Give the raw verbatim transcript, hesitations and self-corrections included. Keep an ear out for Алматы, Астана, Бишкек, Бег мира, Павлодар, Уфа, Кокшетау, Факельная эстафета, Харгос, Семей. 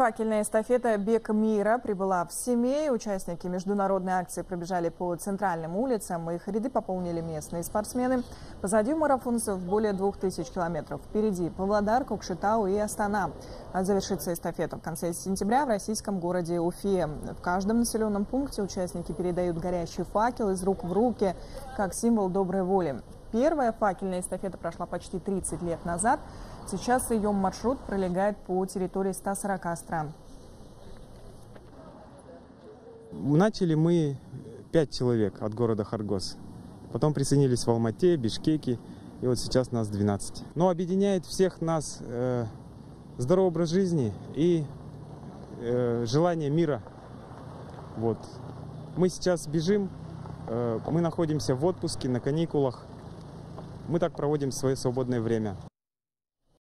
Факельная эстафета «Бег мира» прибыла в Семей. Участники международной акции пробежали по центральным улицам. Их ряды пополнили местные спортсмены. Позади марафонцев более двух тысяч километров. Впереди Павлодар, Кокшетау и Астана. Завершится эстафета в конце сентября в российском городе Уфе. В каждом населенном пункте участники передают горящий факел из рук в руки, как символ доброй воли. Первая факельная эстафета прошла почти тридцать лет назад. Сейчас ее маршрут пролегает по территории ста сорока стран. Начали мы пять человек от города Харгос. Потом присоединились в Алмате, Бишкеке. И вот сейчас нас двенадцать. Но объединяет всех нас э, здоровый образ жизни и э, желание мира. Вот. Мы сейчас бежим. Э, мы находимся в отпуске, на каникулах. Мы так проводим свое свободное время.